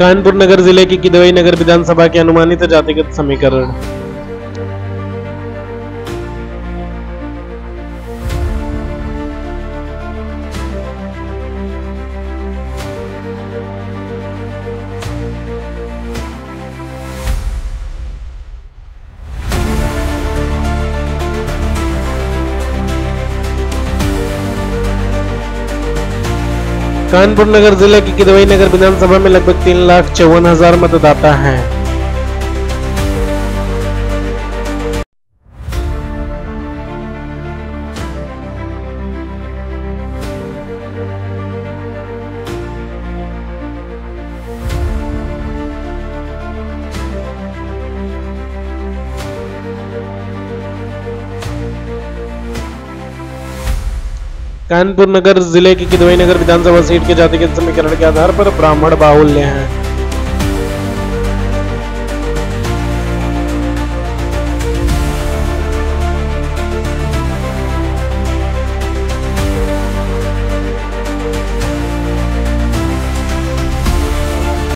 कानपुर नगर जिले की किदवई नगर विधानसभा के अनुमानित जातिगत समीकरण। कानपुर नगर जिले की किदवई नगर विधानसभा में लगभग 3,54,000 मतदाता हैं। कानपुर नगर जिले की किदवई नगर विधानसभा सीट के जातिगत समीकरण के आधार पर ब्राह्मण बाहुल्य हैं।